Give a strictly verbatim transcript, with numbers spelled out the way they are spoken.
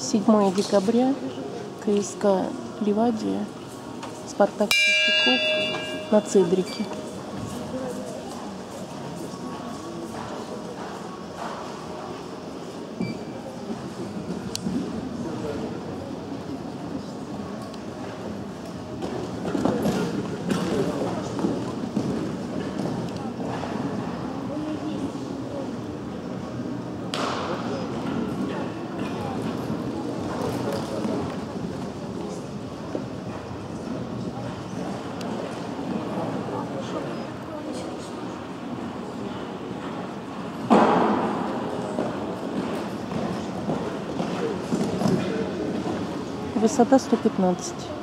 седьмое декабря, КСК Левадия, Спартак Чистяков на Цедрике. Высота сто пятнадцать.